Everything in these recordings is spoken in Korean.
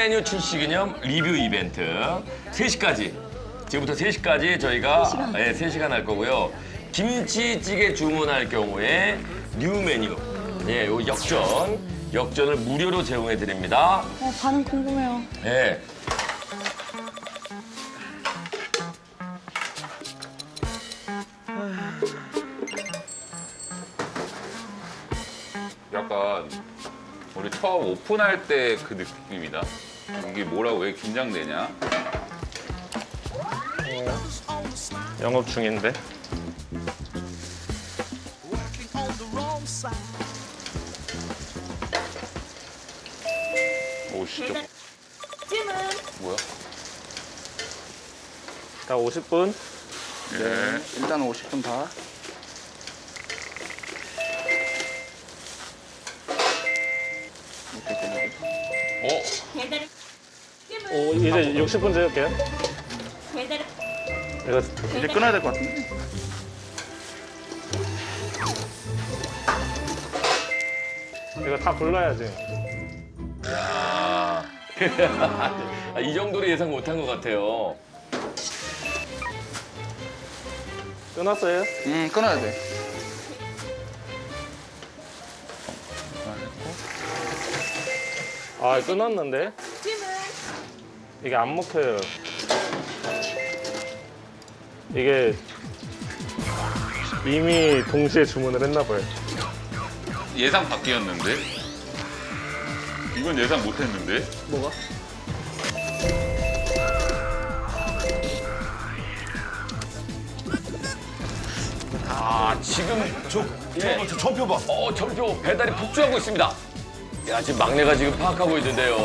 메뉴 출시 기념 리뷰 이벤트 3시까지 지금부터 3시까지 저희가 3시간, 예, 3시간 할 거고요. 김치찌개 주문할 경우에 뉴 메뉴 예, 요 역전을 무료로 제공해 드립니다. 반응 궁금해요. 예. 약간 우리 처음 오픈할 때 그 느낌이다. 이게 뭐라고 왜 긴장되냐? 영업 중인데. 오 진짜. 찜은 뭐야? 다 50분. 예. 네, 일단 50분 다. 오, 이제 60분 재울게요. 이제 끊어야 될 것 같은데. 이거 다 골라야지. 야, 이 정도로 예상 못한 것 같아요. 끊었어요? 응, 끊어야 돼. 아, 끊었는데? 이게 안 먹혀요. 이게 이미 동시에 주문을 했나 봐요. 예상 밖이었는데? 이건 예상 못 했는데? 뭐가? 아, 지금 전표 봐. 전표 배달이 폭주하고 있습니다. 야, 지금 막내가 지금 파악하고 있는데요.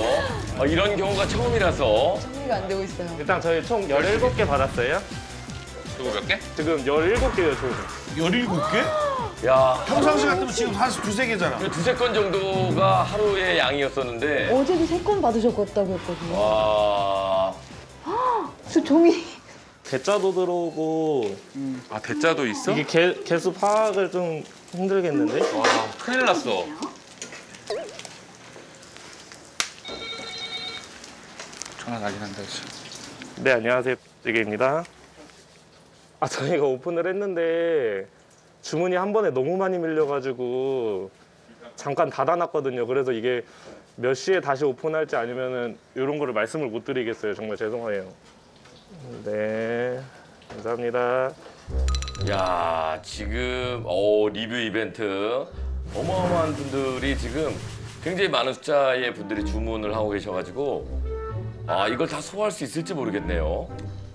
이런 경우가 처음이라서. 정리가 안 되고 있어요. 일단 저희 총 17개 받았어요. 저거 몇 개? 지금 17개요, 저거. 17개? 야. 평상시 같으면 지금 한 두세 개잖아. 두세 건 정도가 하루의 양이었었는데. 어제도 3건 받으셨다고 했거든요. 와. 수종이. 대짜도 들어오고. 아, 대짜도 있어? 이게 개수 파악을 좀 힘들겠는데? 와, 큰일 났어. 전화 나긴 한다, 그치? 네, 안녕하세요. 찌개입니다. 아, 저희가 오픈을 했는데 주문이 한 번에 너무 많이 밀려가지고 잠깐 닫아놨거든요. 그래서 이게 몇 시에 다시 오픈할지 아니면은 이런 거를 말씀을 못 드리겠어요. 정말 죄송해요. 네, 감사합니다. 야, 지금 리뷰 이벤트 어마어마한 분들이 지금 굉장히 많은 숫자의 분들이 주문을 하고 계셔가지고 아, 이걸 다 소화할 수 있을지 모르겠네요.